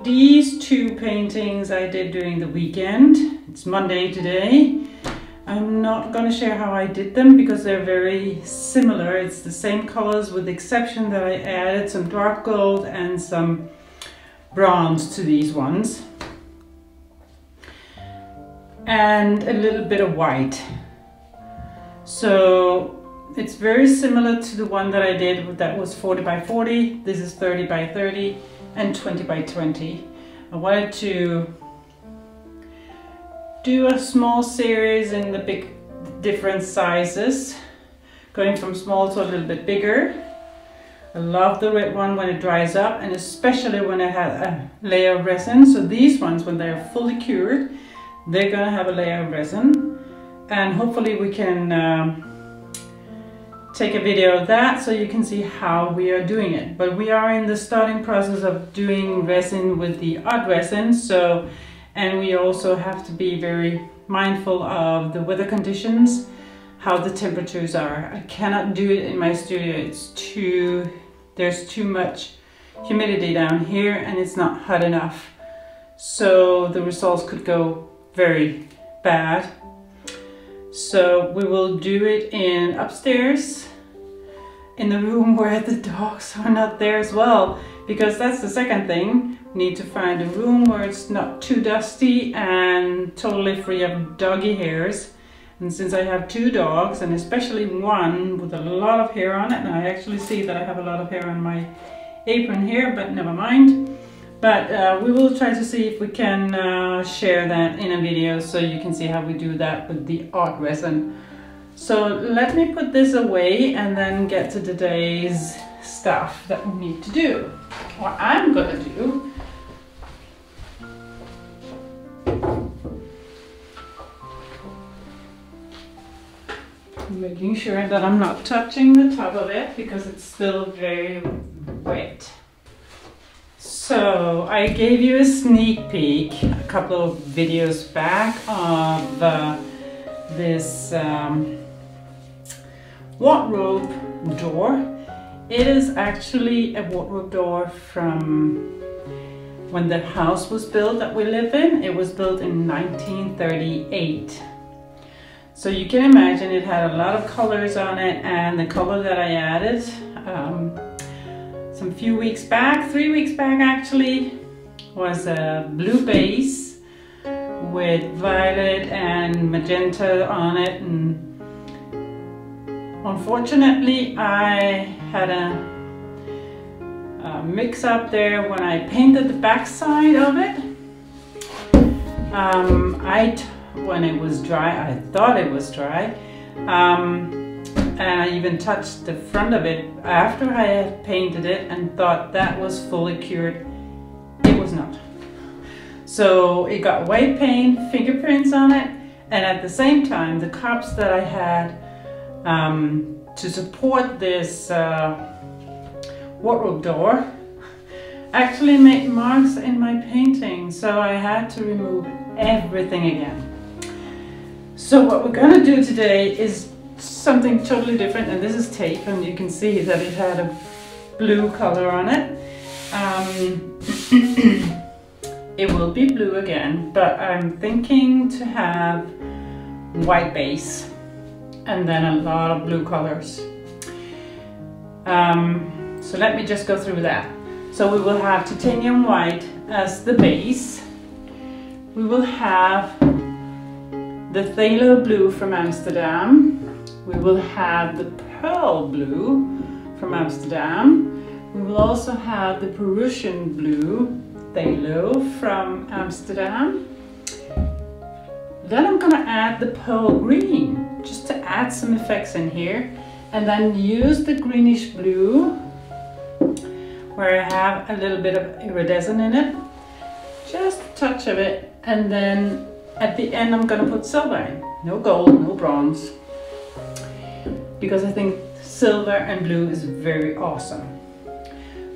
So these two paintings I did during the weekend. It's Monday today. I'm not going to share how I did them because they're very similar. It's the same colors with the exception that I added some dark gold and some bronze to these ones. And a little bit of white. So it's very similar to the one that I did that was 40 by 40. This is 30 by 30 and 20 by 20. I wanted to do a small series in the big different sizes, going from small to a little bit bigger. I love the red one when it dries up, and especially when it has a layer of resin. So these ones, when they're fully cured, they're gonna have a layer of resin, and hopefully we can take a video of that so you can see how we are doing it. But we are in the starting process of doing resin with the odd resin, so, and we also have to be very mindful of the weather conditions, how the temperatures are. I cannot do it in my studio. There's too much humidity down here and it's not hot enough. So the results could go very bad. So we will do it in upstairs, in the room where the dogs are not there as well, because that's the second thing. We need to find a room where it's not too dusty and totally free of doggy hairs. And since I have two dogs, and especially one with a lot of hair on it, and I actually see that I have a lot of hair on my apron here, but never mind. But we will try to see if we can share that in a video so you can see how we do that with the odd resin. So let me put this away and then get to today's stuff that we need to do. What I'm gonna do. Making sure that I'm not touching the top of it because it's still very wet. So I gave you a sneak peek a couple of videos back of this wardrobe door. It is actually a wardrobe door from when the house was built that we live in. It was built in 1938. So you can imagine it had a lot of colors on it, and the color that I added some few weeks back, 3 weeks back actually, was a blue base with violet and magenta on it, and unfortunately I had a mix up there when I painted the back side of it. When it was dry, I thought it was dry, and I even touched the front of it after I had painted it and thought that was fully cured. It was not. So it got white paint, fingerprints on it, and at the same time the cups that I had to support this wardrobe door actually made marks in my painting, so I had to remove everything again. So what we're gonna do today is something totally different, and this is tape, and you can see that it had a blue color on it. It will be blue again, but I'm thinking to have white base and then a lot of blue colors. So let me just go through that. So we will have titanium white as the base. We will have the phthalo blue from Amsterdam. We will have the pearl blue from Amsterdam. We will also have the Prussian blue phthalo from Amsterdam. Then I'm gonna add the pearl green, just to add some effects in here. And then use the greenish blue, where I have a little bit of iridescent in it. Just a touch of it, and then at the end I'm gonna put silver in. No gold, no bronze, because I think silver and blue is very awesome.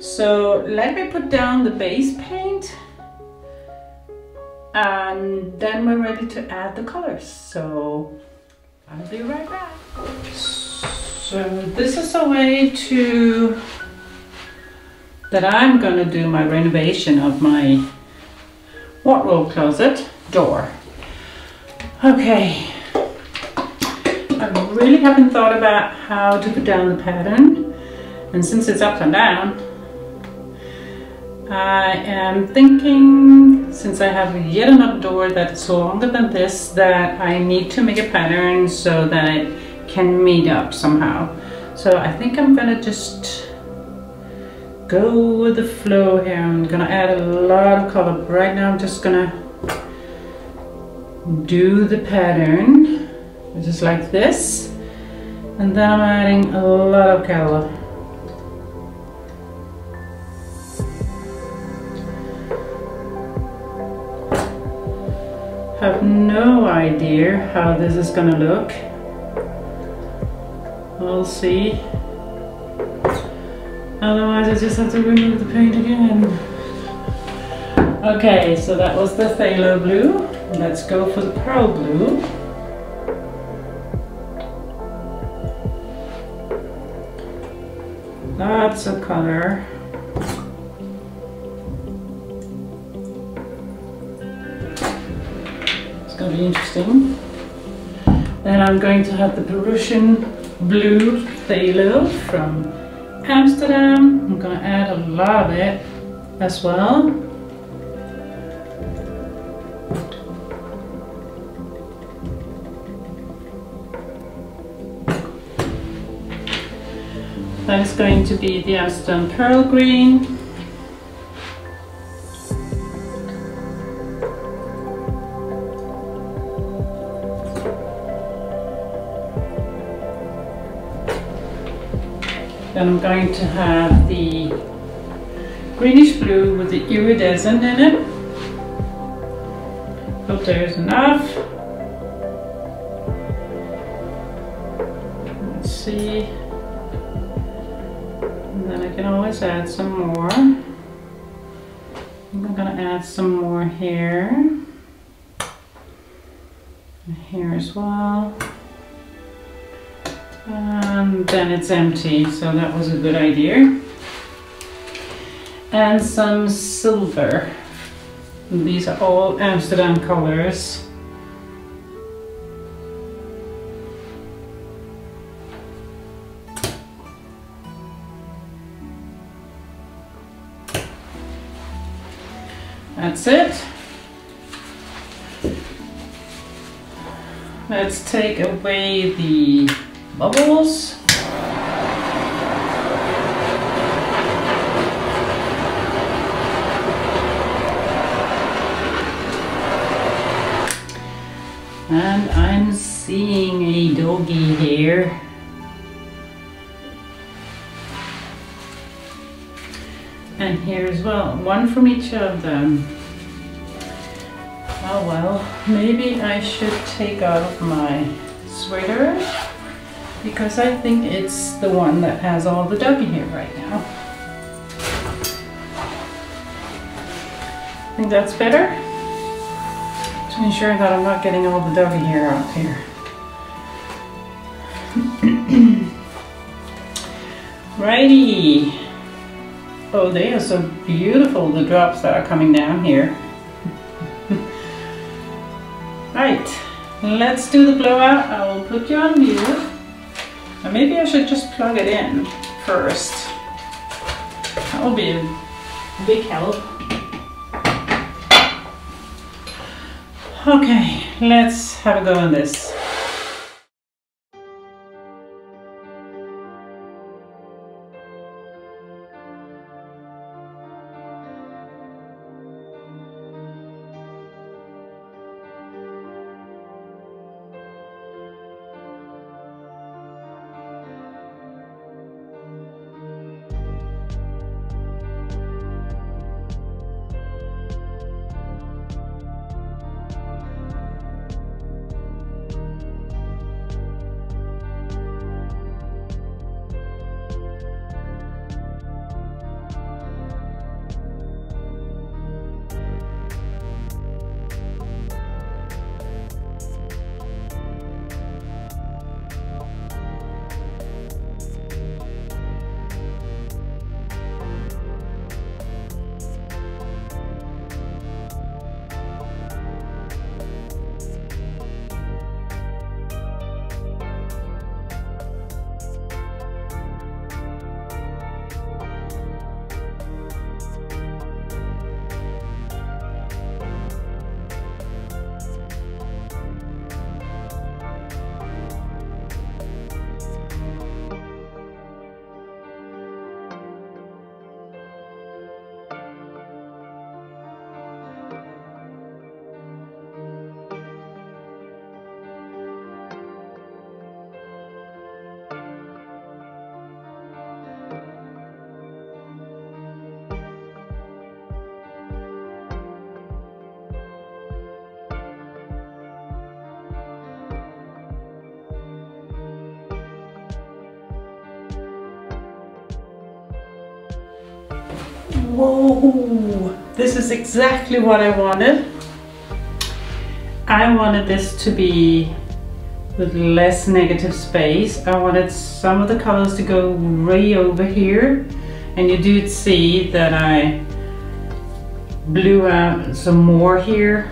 So let me put down the base paint, and then we're ready to add the colors. So I'll be right back. So this is a way to that I'm going to do my renovation of my wardrobe closet door. Okay, I really haven't thought about how to put down the pattern, and since it's up and down, I am thinking, since I have yet another door that's longer than this, that I need to make a pattern so that it can meet up somehow. So I think I'm gonna just go with the flow here. I'm gonna add a lot of color. Right now I'm just gonna do the pattern just like this, and then I'm adding a lot of color. I have no idea how this is gonna look. We'll see. Otherwise I just have to remove the paint again. Okay, so that was the phthalo blue. Let's go for the pearl blue. Lots of color. Gonna be interesting. Then I'm going to have the Prussian Blue Phthalo from Amsterdam. I'm gonna add a lot of it as well. That is going to be the Amsterdam Pearl Green. Then I'm going to have the greenish blue with the iridescent in it. Hope there's enough. Let's see. And then I can always add some more. I'm gonna add some more here. And here as well. And then it's empty, so that was a good idea. And some silver. And these are all Amsterdam colors. That's it. Let's take away the bubbles. And I'm seeing a doggy here. And here as well, one from each of them. Oh well, maybe I should take off my sweater, because I think it's the one that has all the duck in here right now. I think that's better to ensure that I'm not getting all the duck in here out here. Righty. Oh, they are so beautiful, the drops that are coming down here. Right, let's do the blowout. I will put you on mute. And maybe I should just plug it in first. That will be a big help. Okay, let's have a go on this. Whoa, this is exactly what I wanted. I wanted this to be with less negative space. I wanted some of the colors to go right over here, and you do see that I blew out some more here.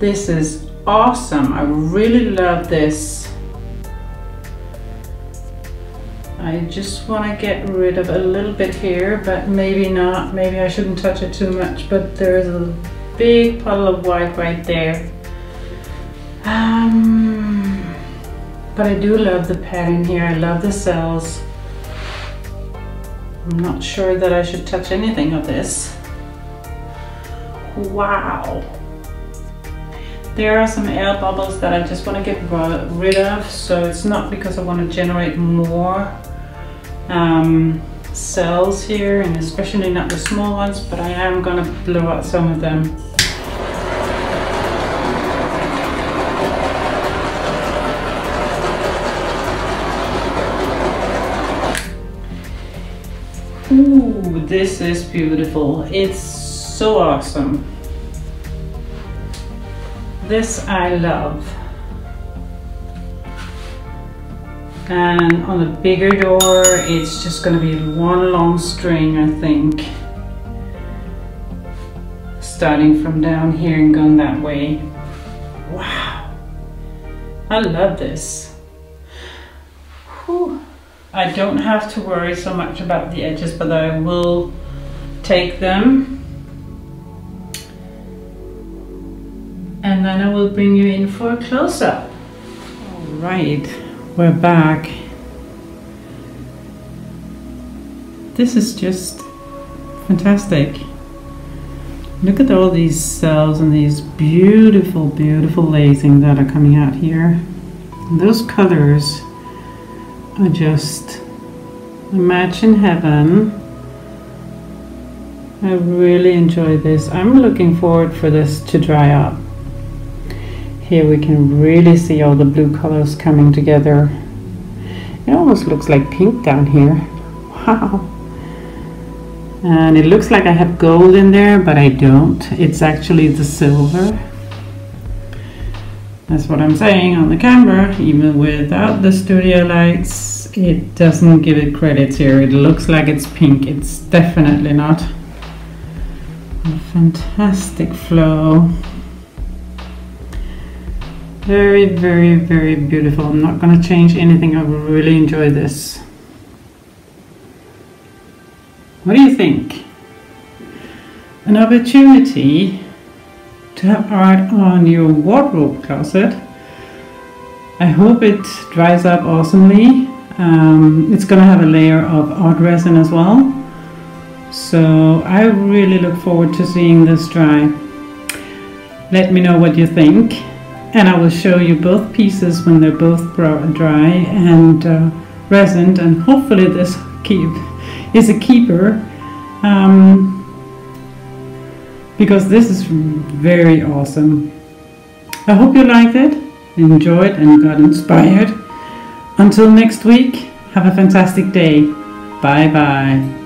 This is awesome. I really love this. I just want to get rid of a little bit here, but maybe not. Maybe I shouldn't touch it too much, but there's a big puddle of white right there. But I do love the pattern here. I love the cells. I'm not sure that I should touch anything of this. Wow. There are some air bubbles that I just want to get rid of. So it's not because I want to generate more cells here, and especially not the small ones, but I am going to blow out some of them. Ooh, this is beautiful. It's so awesome. This I love. And on a bigger door, it's just going to be one long string, I think. Starting from down here and going that way. Wow. I love this. Whew. I don't have to worry so much about the edges, but I will take them. And then I will bring you in for a close-up. All right, we're back. This is just fantastic. Look at all these cells and these beautiful, beautiful lacing that are coming out here. And those colors are just a match in heaven. I really enjoy this. I'm looking forward for this to dry up. Here we can really see all the blue colors coming together. It almost looks like pink down here. Wow. And it looks like I have gold in there, but I don't. It's actually the silver. That's what I'm saying on the camera. Even without the studio lights, it doesn't give it credits here. It looks like it's pink. It's definitely not. A fantastic flow. Very, very, very beautiful. I'm not going to change anything. I really enjoy this. What do you think? An opportunity to have art on your wardrobe closet. I hope it dries up awesomely. It's going to have a layer of art resin as well. So I really look forward to seeing this dry. Let me know what you think. And I will show you both pieces when they're both dry and resined, and hopefully this is a keeper, because this is very awesome. I hope you liked it, enjoyed, and got inspired. Until next week, have a fantastic day. Bye bye.